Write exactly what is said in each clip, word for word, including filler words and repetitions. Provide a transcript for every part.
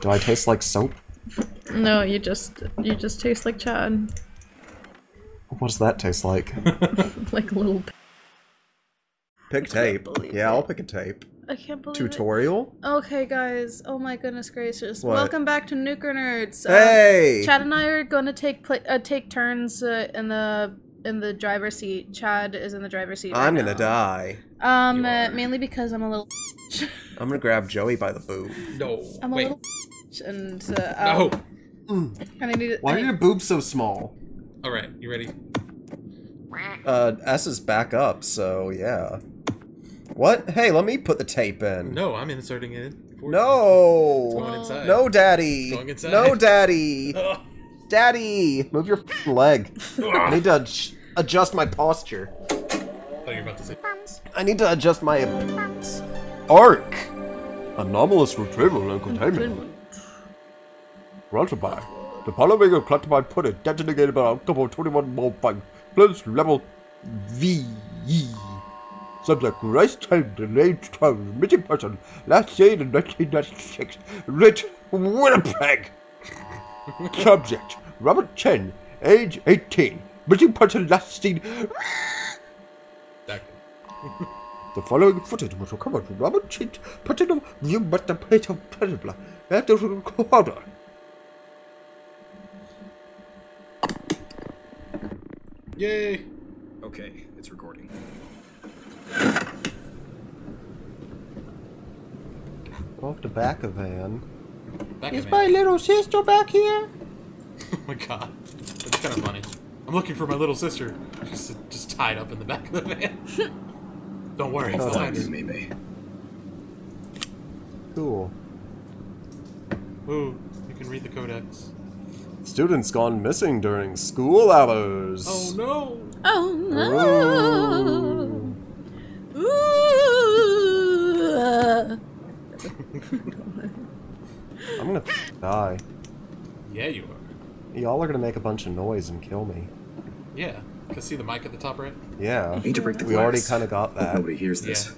Do I taste like soap? No, you just you just taste like Chad. What does that taste like? Like a little. Pick tape. Yeah, it. I'll pick a tape. I can't believe Tutorial? It. Okay, guys. Oh my goodness gracious. What? Welcome back to NukaNerds. Hey! Um, Chad and I are going to take pla uh, take turns uh, in the in the driver's seat. Chad is in the driver's seat. I'm right gonna now. die. Um, uh, mainly because I'm a little. I'm gonna grab Joey by the boob. No. I'm a wait. little. And uh, um, no. Mm. And I need. Why I need... are your boobs so small? All right, you ready? Uh, S is back up, so yeah. What? Hey, let me put the tape in. No, I'm inserting it. No! It's going inside. No, Daddy! It's going inside. No, Daddy! Ugh. Daddy! Move your f***ing leg. I need to ad adjust my posture. Oh, you're about to say I need to adjust my... Arc! Anomalous retrieval and containment. Rutterby. The following of classified pudding detonated by October twenty-one more bank. Plus level V. Subject, race time, and age time, missing person, last seen in nineteen ninety-six, Rich Winnipeg. Subject, Robert Chen, age eighteen, missing person, last seen. The following footage was recovered from Robert Chen's person of New Metropolitan Peninsula at the recorder. Yay! Okay, it's recording. Off the back of van. Back Is of my van. little sister back here? Oh my god. That's kind of funny. I'm looking for my little sister. She's just tied up in the back of the van. Don't worry, it's fine. Maybe. Cool. Ooh, you can read the codex. Students gone missing during school hours. Oh no! Oh no! Ooh! Ooh. Uh. I'm gonna die. Yeah, you are. Y'all are gonna make a bunch of noise and kill me. Yeah, cause see the mic at the top right? Yeah. You need to break the glass. We already kind of got that. Nobody hears this.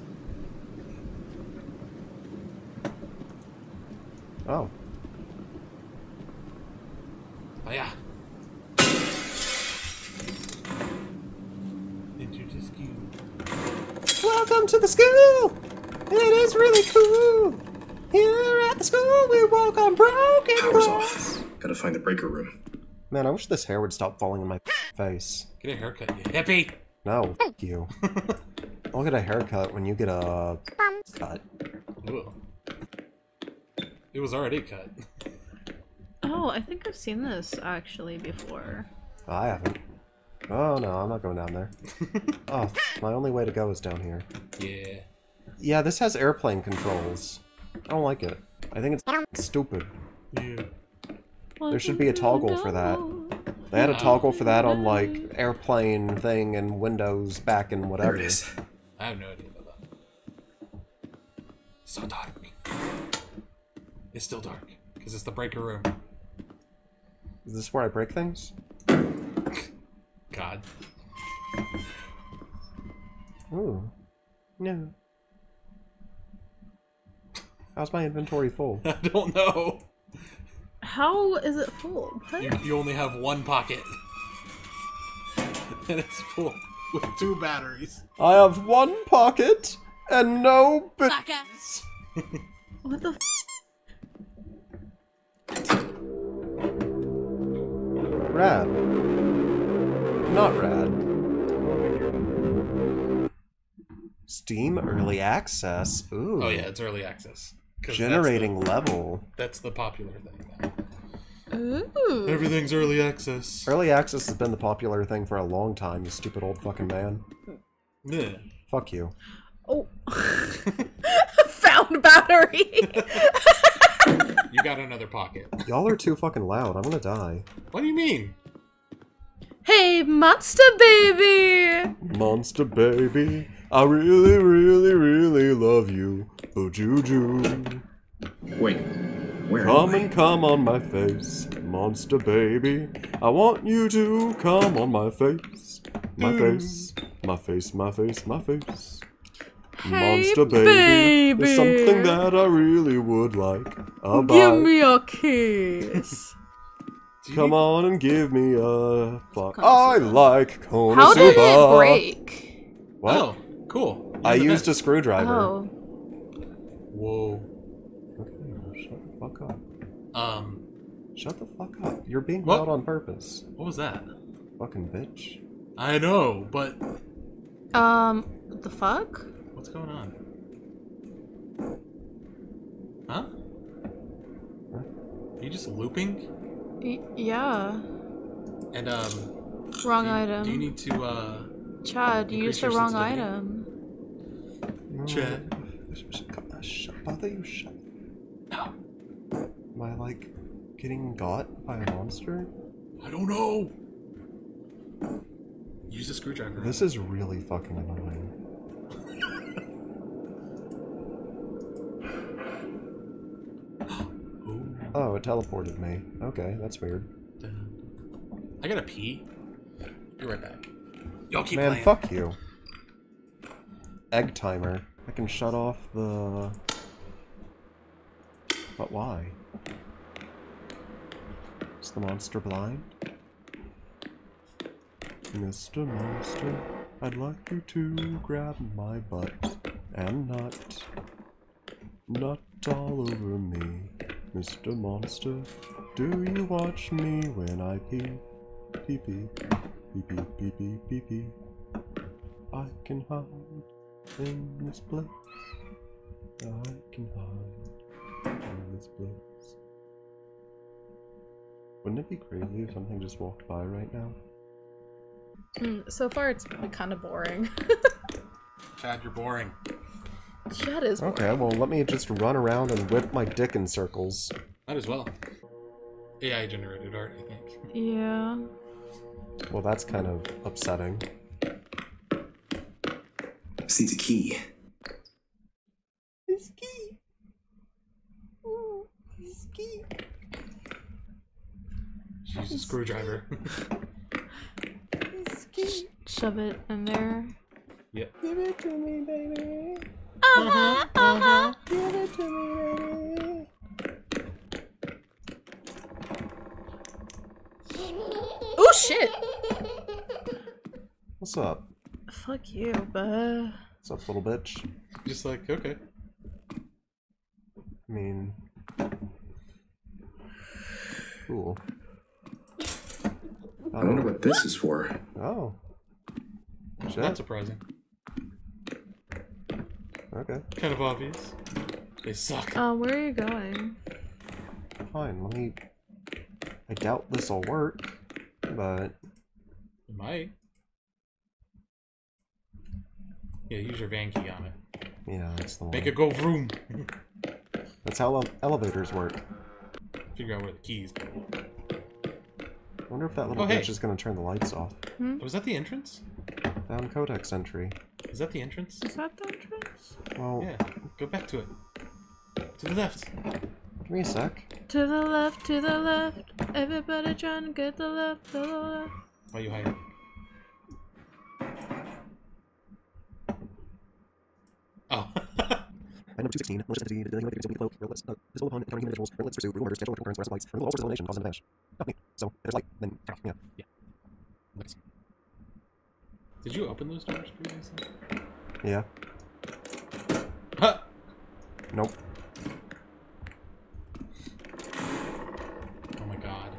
Yeah. Oh. Oh yeah. Enter the school. Welcome to the school! It is really cool! Here at the school we walk on broken glass. Power's off. Gotta find the breaker room. Man, I wish this hair would stop falling in my face. Get a haircut, you hippie! No, f*** you. I'll get a haircut when you get a... cut. Ooh. It was already cut. Oh, I think I've seen this actually before. I haven't. Oh no, I'm not going down there. Oh, my only way to go is down here. Yeah. Yeah, this has airplane controls. I don't like it. I think it's stupid. Yeah. There should be a toggle for that. They had a toggle for that on like airplane thing and Windows back and whatever. There it is. I have no idea about that. So dark. It's still dark because it's the breaker room. Is this where I break things? God. Ooh. No. How's my inventory full? I don't know. How is it full? You, you only have one pocket. And it's full with two batteries. I have one pocket and no batteries. What the f? Rad. Not rad. Steam early access. Ooh. Oh yeah, it's early access. Generating that's the, level. That's the popular thing now. Ooh. Everything's early access. Early access has been the popular thing for a long time, you stupid old fucking man. Yeah. Fuck you. Oh. Found battery. You got another pocket. Y'all are too fucking loud. I'm gonna die. What do you mean? Hey, monster baby! Monster baby, I really, really, really love you. Oh, Juju. Wait, where Come and come on my face, monster baby. I want you to come on my face. My face, my face, my face, my face. Hey, monster baby, baby, there's something that I really would like. I'll buy. Give me a kiss. Come on and give me a fuck. I like KonoSuba. How did it break? What? Oh, cool. Use I used a screwdriver. Oh. Whoa. Okay, shut the fuck up. Um. Shut the fuck up. You're being loud on purpose. What was that? Fucking bitch. I know, but. Um. What the fuck? What's going on? Huh? What? Are you just looping? Y yeah. And um. Wrong do you, item. Do you need to uh? Chad, you used the wrong item. No. Chad. Bother you, shut. No. Am I like getting got by a monster? I don't know. Use the screwdriver. This is really fucking annoying. Oh, it teleported me. Okay, that's weird. I gotta pee. Be right back. Y'all keep playing. Man, fuck you. Egg timer. I can shut off the... But why? Is the monster blind? Mister Monster, I'd like you to grab my butt and nut, nut all over me. Mister Monster, do you watch me when I pee? Pee pee, pee pee pee pee pee pee. I can hide in this place. I can hide in this place. Wouldn't it be crazy if something just walked by right now? Mm, so far, it's been kind of boring. Chad, you're boring. Chad is boring. Okay, well, let me just run around and whip my dick in circles. Might as well. A I generated art, I think. Yeah. Well, that's kind of upsetting. I see the key. It's key. Ooh, it's key. She's a screwdriver. Sh shove it in there. Yep. Give it to me, baby. Uh huh. Uh huh. Give it to me, baby. Oh shit! What's up? Fuck you, buh. What's up, little bitch? Just like okay. I mean, cool. I wonder um, what this is for. Oh. Shit. Not surprising. Okay. Kind of obvious. They suck. Uh, where are you going? Fine, let me... I doubt this'll work, but... It might. Yeah, use your van key on it. Yeah, that's the one. Make it go vroom! That's how ele elevators work. Figure out where the keys go. I wonder if that little oh, bitch hey. is gonna turn the lights off. Hmm? Was that the entrance? Found codex entry. Is that the entrance? Is that the entrance? Well... Yeah, go back to it. To the left. Give me a sec. To the left, to the left. Everybody trying to get the left, to the left. Why are you hiding? Oh. Item number two sixteen, malicious entity, dealing with the cloak, relentless, uh, visible upon encountering individuals, relentless pursue, brutal murders, potential recurrence, arrest of lights, removal, all sorts of elimination, cause and dash. Nothing. So, if there's light, then, yeah. Yeah. Nice. Did you open those doors previously? Yeah. Huh! Nope. Oh my god.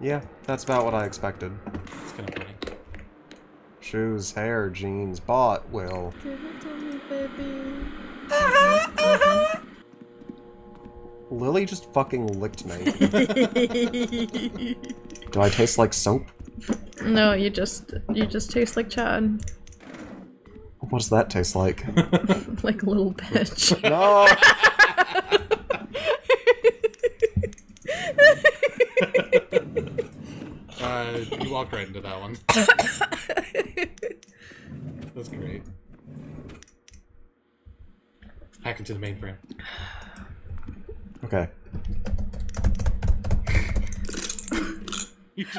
Yeah, that's about what I expected. It's kinda funny. Shoes, hair, jeans, bought, will. Give it to me, baby. Uh-huh, uh-huh. Lily just fucking licked me. Do I taste like soap? No, you just you just taste like Chad. What does that taste like? Like a little bitch. No. Uh, you walked right into that one. That's great. Hack into the mainframe. Okay. You just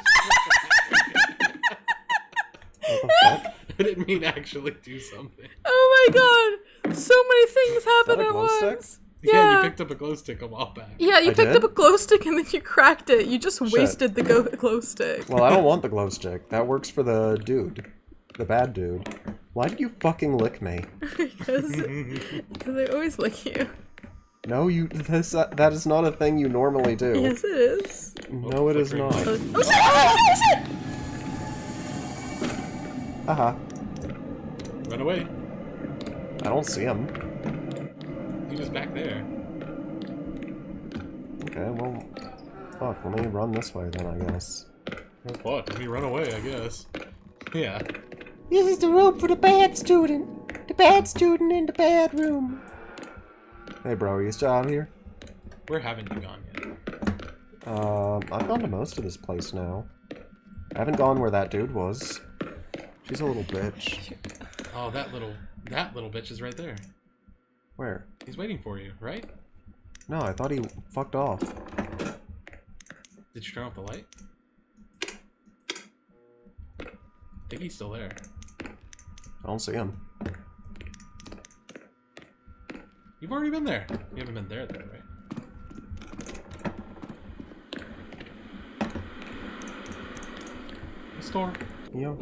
what the fuck? I didn't mean actually do something. Oh Oh my god! So many things happen at once. Yeah. yeah, you picked up a glow stick a while back. Yeah, you I picked did? up a glow stick and then you cracked it. You just Shit. wasted the go glow stick. Well, I don't want the glow stick. That works for the dude. The bad dude. Why did you fucking lick me? Because I always lick you. No, you. This, uh, that is not a thing you normally do. Yes, it is. No, oh, it is not. Oh, oh shit! Oh shit! Haha. Uh-huh. Run away. I don't see him. He was back there. Okay, well, fuck. Let me run this way then, I guess. Oh, fuck. Let me run away, I guess. Yeah. This is the room for the bad student. The bad student in the bad room. Hey, bro, are you still out here? Where haven't you gone yet? Um, I've gone to most of this place now. I haven't gone where that dude was. She's a little bitch. Oh, that little, that little bitch is right there. Where? He's waiting for you, right? No, I thought he fucked off. Did you turn off the light? I think he's still there. I don't see him. You've already been there. You haven't been there, though, right? The store. Yo,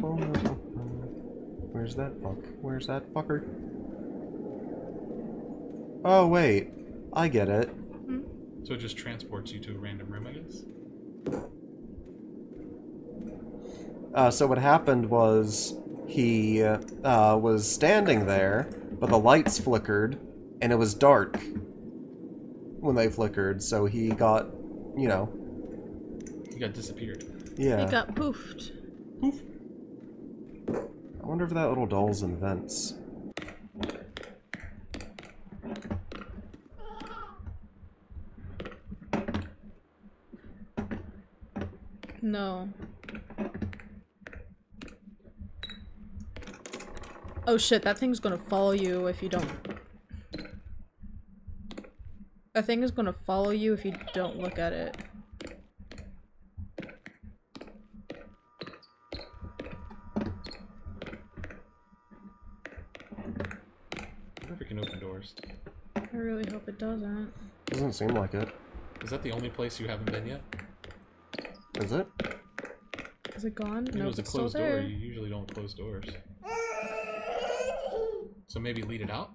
where's that fuck? Where's that fucker? Oh, wait. I get it. Hmm? So it just transports you to a random room, I guess? Uh, so what happened was he uh, was standing there, but the lights flickered. And it was dark when they flickered, so he got, you know... He got disappeared. Yeah. He got poofed. Poof. I wonder if that little doll's invents. No. Oh shit, that thing's gonna follow you if you don't... That thing is gonna follow you if you don't look at it. I wonder if it can open doors. I really hope it doesn't. Doesn't seem like it. Is that the only place you haven't been yet? Is it? Is it gone? No, it was a closed door. You usually don't close doors. So maybe lead it out?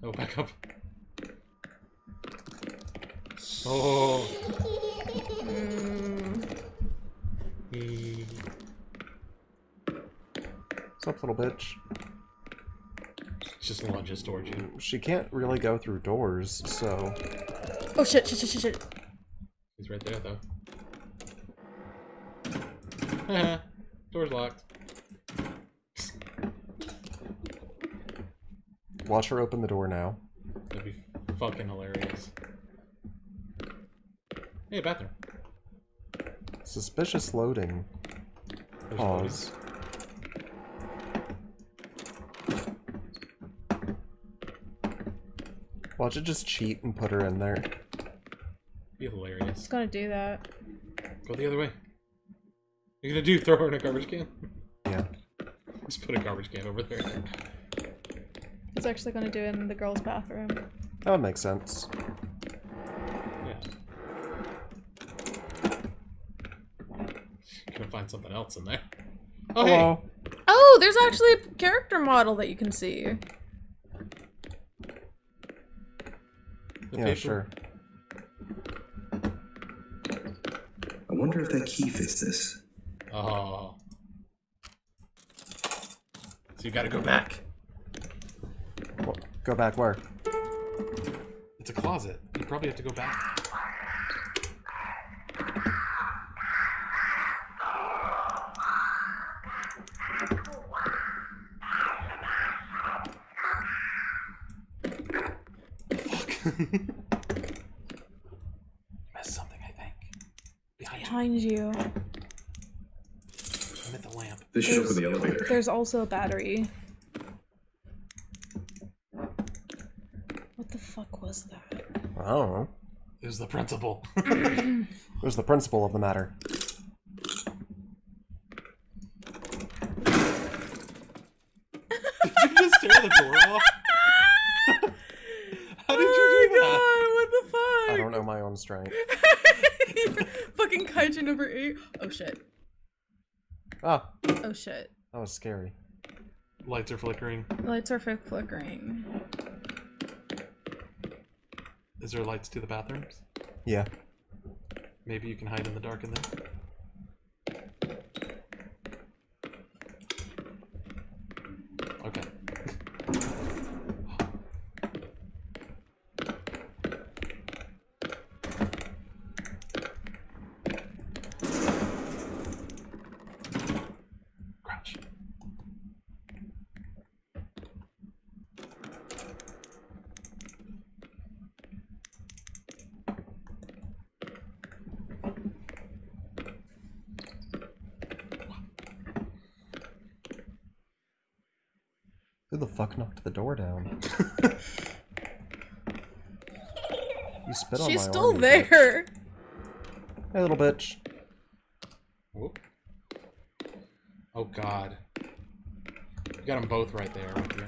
Oh, back up. Oh. Mm. E What's up, little bitch? Just lunges towards you. She can't really go through doors, so... Oh shit, shit, shit, shit, shit. He's right there, though. Door's locked. Watch her open the door now. That'd be fucking hilarious. Hey, bathroom. Suspicious loading. There's Pause. Loading. Watch it just cheat and put her in there. Be hilarious. It's gonna do that. Go the other way. You're gonna do throw her in a garbage can? Yeah. Just put a garbage can over there. It's actually going to do it in the girls' bathroom. That would make sense. Yeah. You can find something else in there. Oh, Hello. Hey. Oh, there's actually a character model that you can see. The yeah, paper. Sure. I wonder if that key fits this. Oh. So you got to go back. Go back where? It's a closet. You probably have to go back. Fuck. You missed something, I think. Behind, Behind you. you. I'm at the lamp. This should open the elevator. There's also a battery. Was that? I don't know. It was the principle. It was the principle of the matter. tear the door off? How did oh you do God, that? What the fuck? I don't know my own strength. Fucking Kaiju number eight. Oh shit. Ah. Oh shit. That was scary. Lights are flickering. Lights are flickering. Is there lights to the bathrooms? Yeah. Maybe you can hide in the dark in there. Okay. Crouch. Who the fuck knocked the door down? You spit on She's my still arm, there. Bitch. Hey, little bitch. Whoop. Oh God. You got them both right there with you.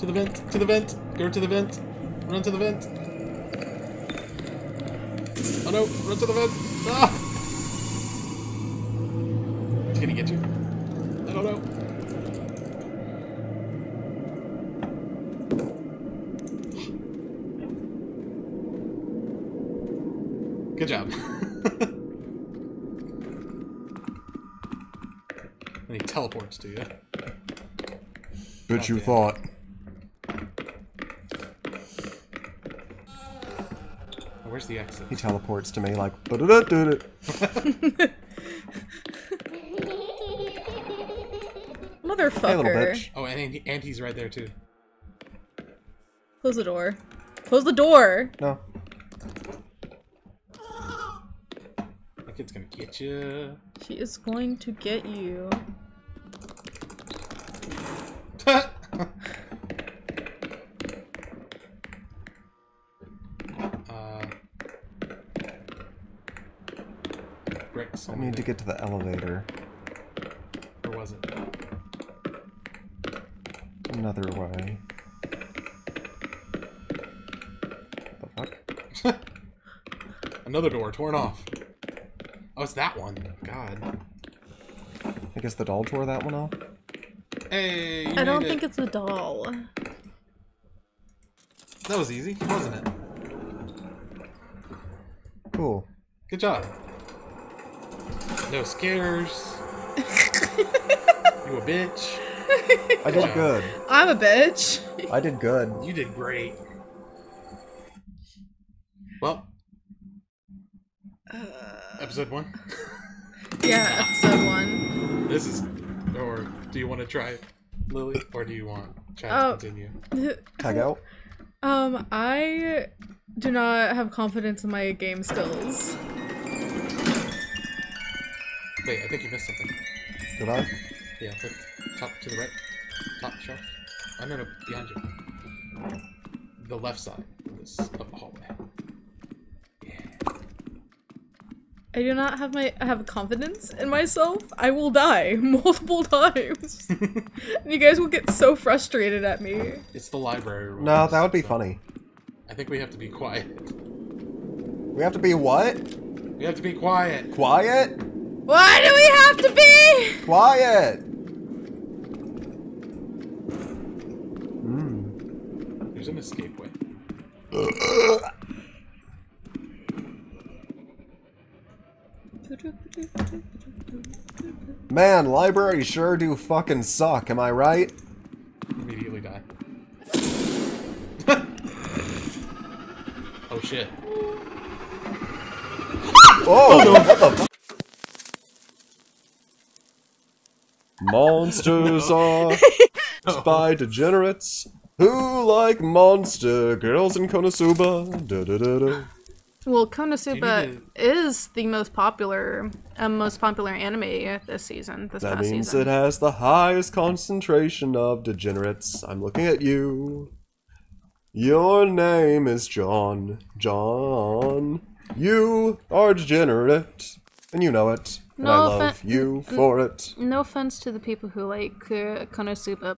To the vent. To the vent. Go to the vent. Run to the vent. Oh no, run to the vent. Ah! It's gonna get you. I don't know. Good job. And he teleports to you. Bet you thought. Where's the exit? He teleports to me like, da da da da da. Motherfucker. Hey, little bitch. Oh, and, and he's right there too. Close the door. Close the door! No. That kid's gonna get you. She is going to get you. I need to get to the elevator. Where was it? Another way. What the fuck? Another door torn off. Oh, it's that one. God. I guess the doll tore that one off. Hey, you I don't it. think it's a doll. That was easy, wasn't it? Cool. Good job. No scares. You a bitch. I did wow. good. I'm a bitch. I did good. You did great. Well. Uh, episode one? Yeah, episode one. This is... Or do you want to try it, Lily? Or do you want try oh. to continue? Tag out? Um, I do not have confidence in my game skills. Wait, I think you missed something. Did I? Yeah, I think top to the right. Top shelf. Oh, no, no, behind you. The left side is up the hallway. Yeah. I do not have my- I have confidence in myself. I will die multiple times. And you guys will get so frustrated at me. It's the library room. No, that would be so funny. I think we have to be quiet. We have to be what? We have to be quiet. Quiet? Why do we have to be quiet? Mm. There's an escape way. Man, libraries sure do fucking suck, am I right? Immediately die. Oh shit. Oh no, what the fuck? Monsters no. are no. by degenerates who like monster girls in KonoSuba. Da, da, da, da. Well, KonoSuba is the most popular, uh, most popular anime this season. This that past means season. It has the highest concentration of degenerates. I'm looking at you. Your name is John. John. You are degenerate. And you know it. And no I love you for it. No offense to the people who like uh, KonoSuba,